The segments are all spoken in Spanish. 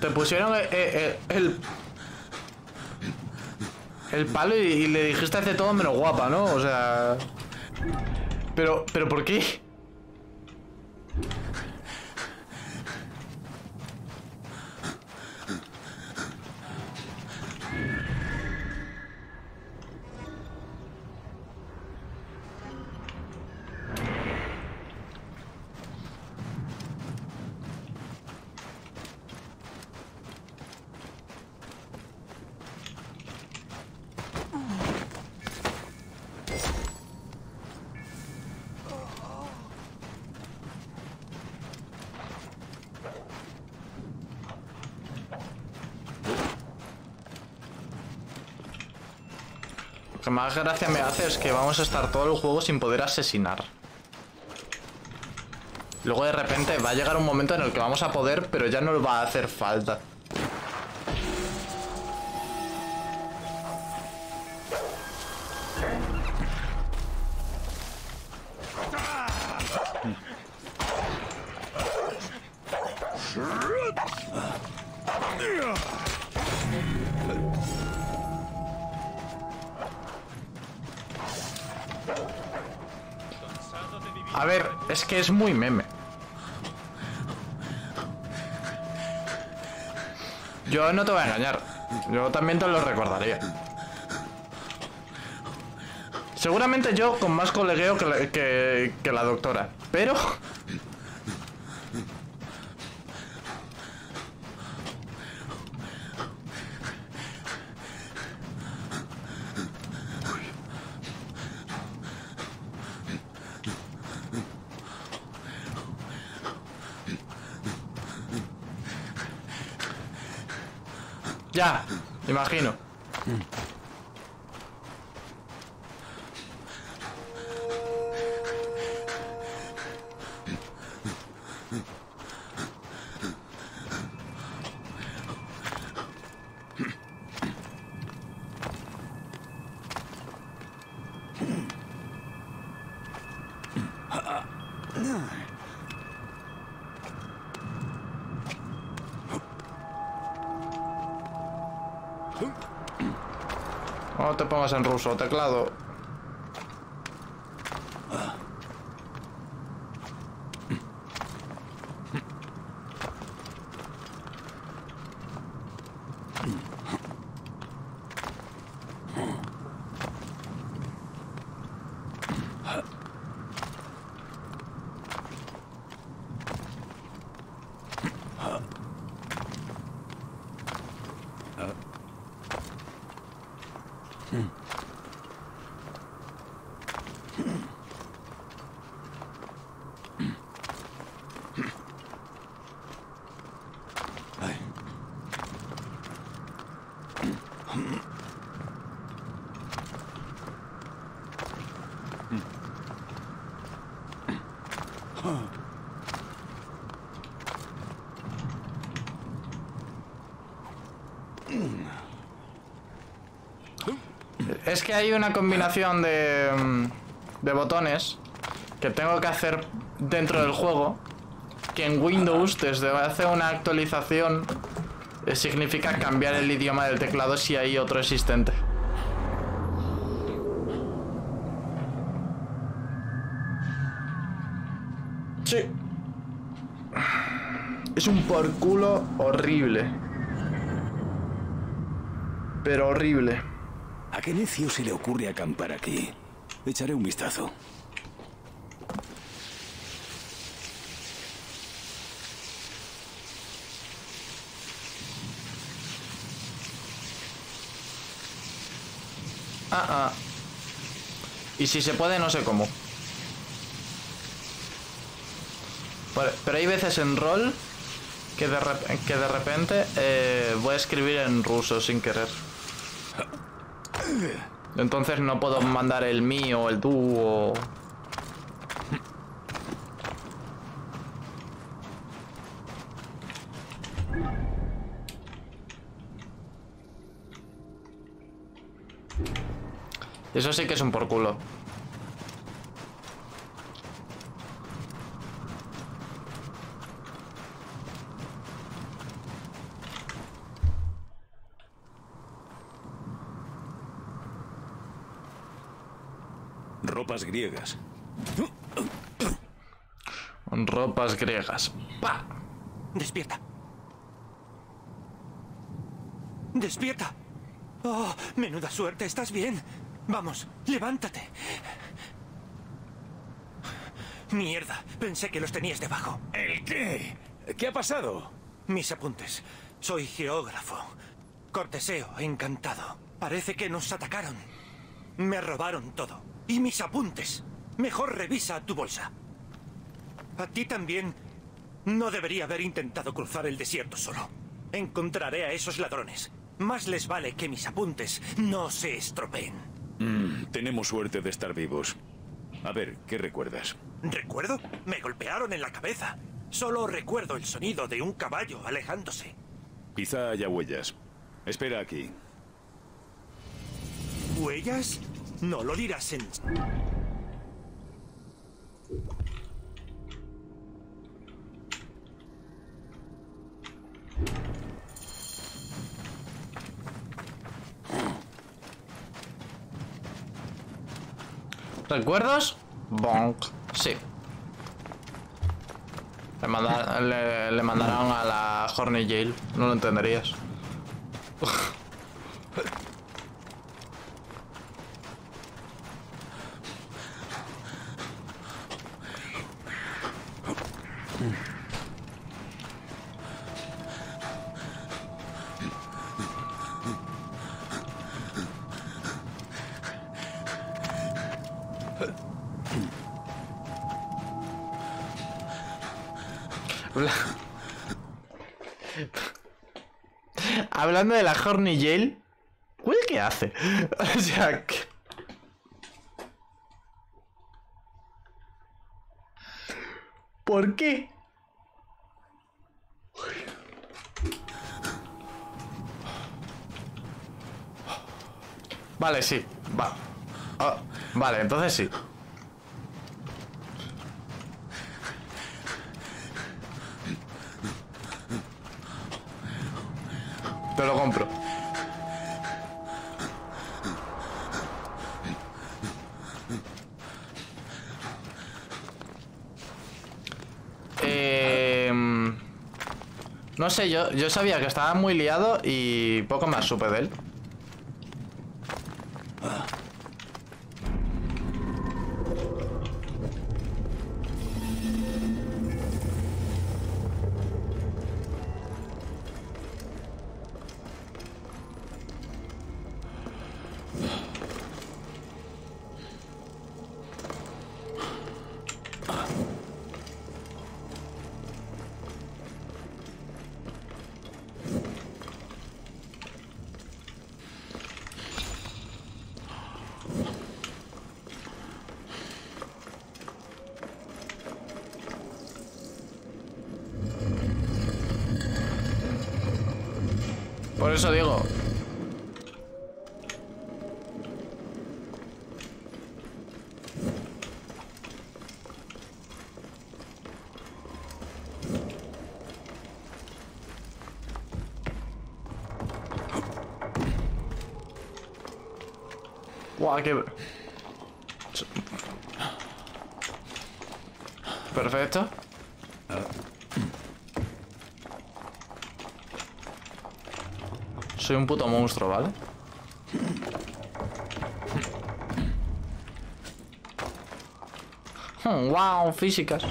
Te pusieron el palo y le dijiste hace todo menos guapa, ¿no? O sea... Pero ¿por qué? Lo que más gracia me hace es que vamos a estar todo el juego sin poder asesinar. Luego de repente va a llegar un momento en el que vamos a poder, pero ya no nos va a hacer falta. A ver, es que es muy meme. Yo no te voy a engañar. Yo también te lo recordaría. Seguramente yo con más colegueo que la doctora. Pero... Ya, imagino. No te pongas en ruso, teclado. Es que hay una combinación de botones que tengo que hacer dentro del juego, que en Windows desde hace una actualización significa cambiar el idioma del teclado si hay otro existente. Sí. Es un porculo horrible. Pero horrible. ¿A qué necio se le ocurre acampar aquí? Echaré un vistazo. Y si se puede, no sé cómo. Pero hay veces en rol que de repente voy a escribir en ruso sin querer. Entonces no puedo mandar el mío, el dúo. Eso sí que es un por culo. Ropas griegas. Ropas griegas. ¡Pah! Despierta. Despierta. Oh, menuda suerte, ¿estás bien? Vamos, levántate. Mierda, pensé que los tenías debajo. ¿El qué? ¿Qué ha pasado? Mis apuntes. Soy geógrafo. Corteseo, encantado. Parece que nos atacaron. Me robaron todo. Y mis apuntes. Mejor revisa tu bolsa. A ti también. No debería haber intentado cruzar el desierto solo. Encontraré a esos ladrones. Más les vale que mis apuntes no se estropeen. Tenemos suerte de estar vivos. A ver, ¿qué recuerdas? ¿Recuerdo? Me golpearon en la cabeza. Solo recuerdo el sonido de un caballo alejándose. Quizá haya huellas. Espera aquí. ¿Huellas? No lo dirás en... ¿Recuerdos? Bonk. Sí. Le mandaron a la Horny Jail. No lo entenderías. Hablando de la Horny Jail, ¿cuál que hace? O sea, que... ¿por qué? Vale, sí, va. Oh, vale, entonces sí. Te lo compro. No sé, yo sabía que estaba muy liado y poco más supe de él. Por eso digo. Guau, qué... Perfecto. Soy un puto monstruo, ¿vale? Wow, físicas.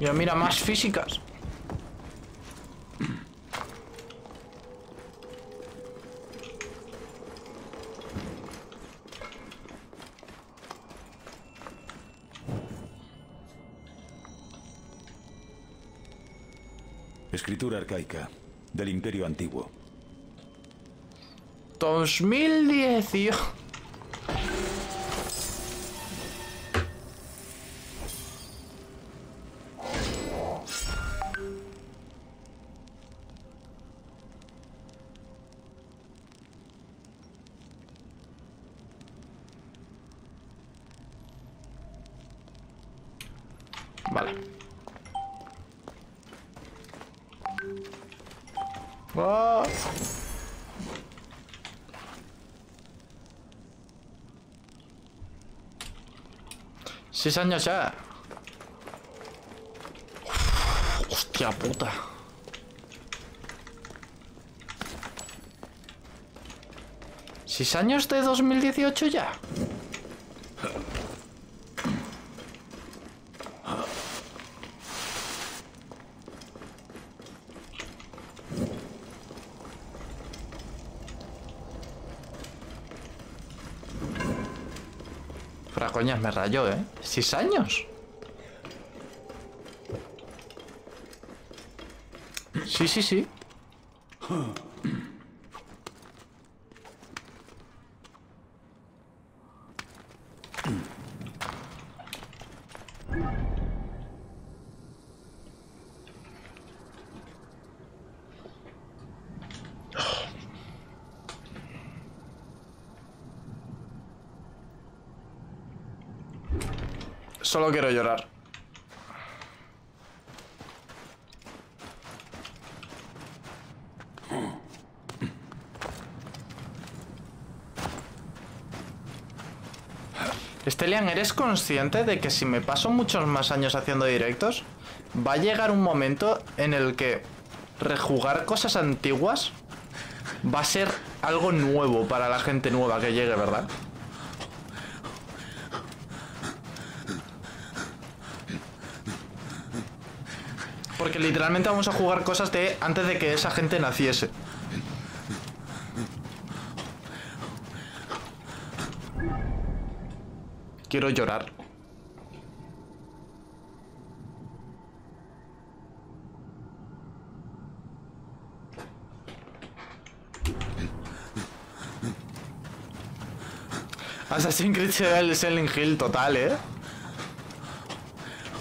Mira, mira, más físicas. Escritura arcaica, del Imperio Antiguo. 2018. Vale. ¡Oh! ¡6 años ya! Uf, ¡hostia puta! ¿6 años de 2018 ya? Coñas, me rayó, ¿eh? 6 años. Sí, sí, sí. Solo quiero llorar. Estelian, ¿eres consciente de que si me paso muchos más años haciendo directos, va a llegar un momento en el que rejugar cosas antiguas va a ser algo nuevo para la gente nueva que llegue, ¿verdad? Porque literalmente vamos a jugar cosas de antes de que esa gente naciese. Quiero llorar. Assassin's Creed será el Silent Hill total, ¿eh?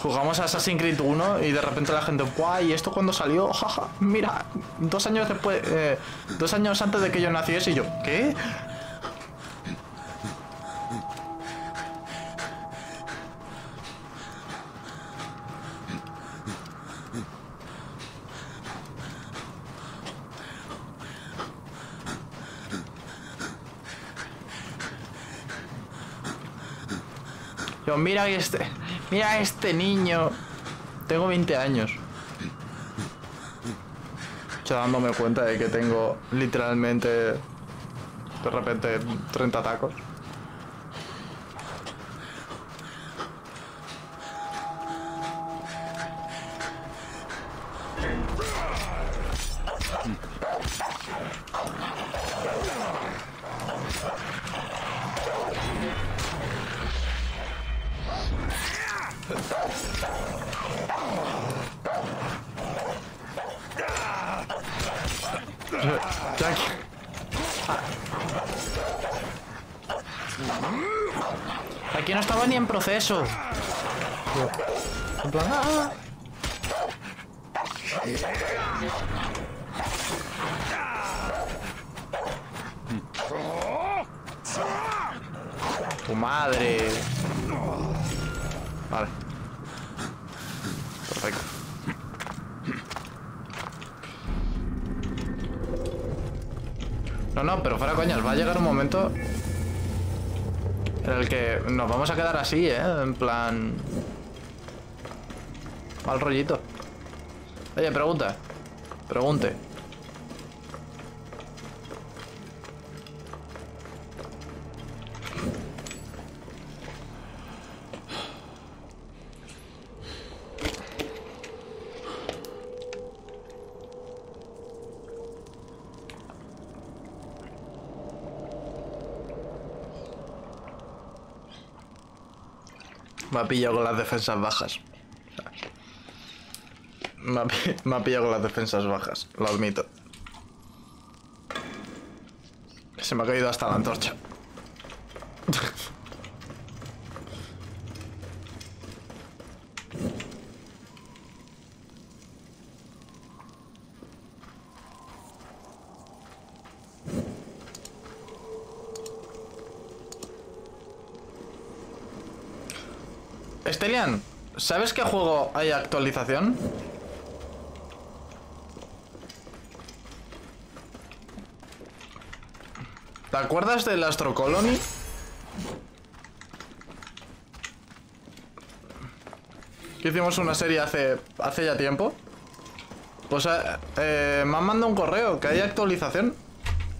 Jugamos a Assassin's Creed 1 y de repente la gente, guay, ¿esto cuando salió? Jaja, mira, 2 años después, 2 años antes de que yo naciese, y yo, ¿qué? Yo, mira este. Mira este niño. Tengo 20 años. Ya dándome cuenta de que tengo literalmente de repente 30 tacos. Aquí no estaba ni en proceso. En plan, ¡ah! Tu madre. Vale. Perfecto. No, no, pero fuera coñas, va a llegar un momento en el que nos vamos a quedar así, ¿eh? En plan... mal rollito. Oye, pregunta. Pregunte. Me ha pillado con las defensas bajas. Me ha pillado con las defensas bajas, lo admito. Se me ha caído hasta la antorcha. Estelian, ¿sabes qué juego hay actualización? ¿Te acuerdas del Astro Colony? Que hicimos una serie hace ya tiempo. Pues me han mandado un correo que hay actualización.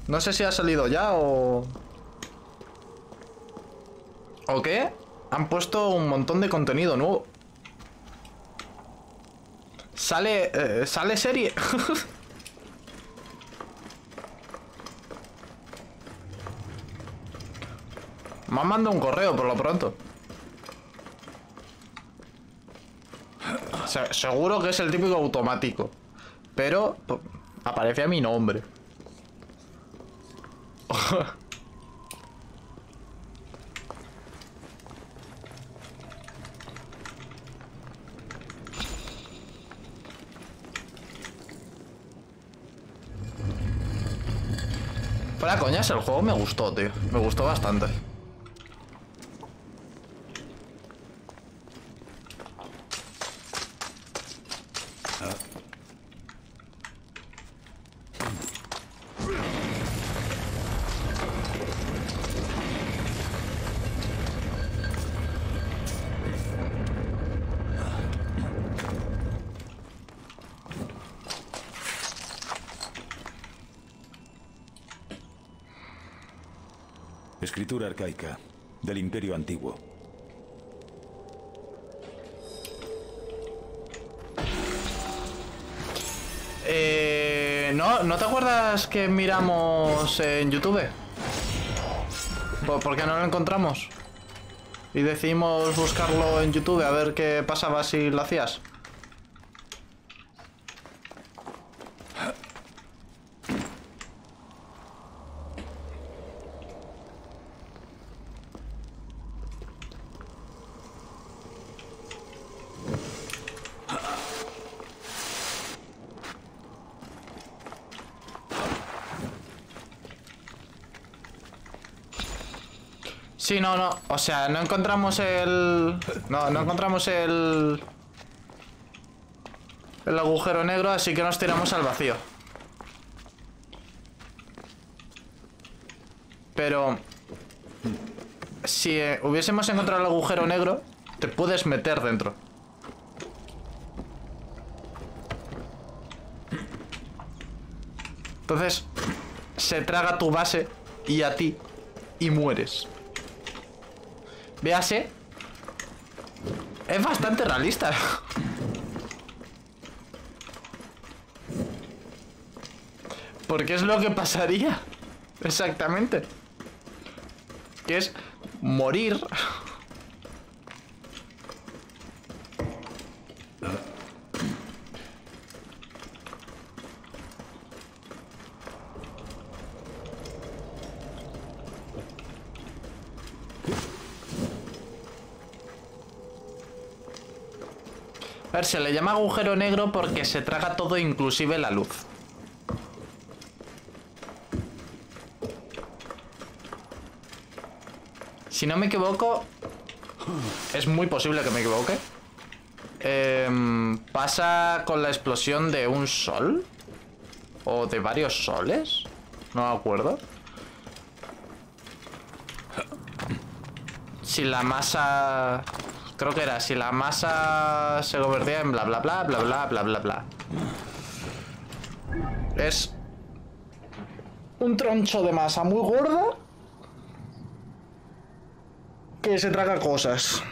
No sé si ha salido ya o... ¿O qué? Han puesto un montón de contenido nuevo. Sale serie. Me han mandado un correo por lo pronto. Seguro que es el típico automático, pero aparece a mi nombre. Fuera coñas, el juego me gustó, tío. Me gustó bastante. Escritura arcaica, del Imperio Antiguo. ¿No te acuerdas que miramos en YouTube? Porque no lo encontramos. Y decidimos buscarlo en YouTube a ver qué pasaba si lo hacías. Sí, no, o sea, no encontramos el... No encontramos el... El agujero negro, así que nos tiramos al vacío. Pero... Si hubiésemos encontrado el agujero negro, te puedes meter dentro. Entonces, se traga tu base y a ti, y mueres. Véase. Es bastante realista. Porque es lo que pasaría. Exactamente. Que es morir. A ver, se le llama agujero negro porque se traga todo, inclusive la luz. Si no me equivoco, es muy posible que me equivoque. Pasa con la explosión de un sol. O de varios soles. No me acuerdo. Si la masa... Creo que era, si la masa se convertía en bla bla bla bla bla bla bla bla. Es un troncho de masa muy gorda que se traga cosas.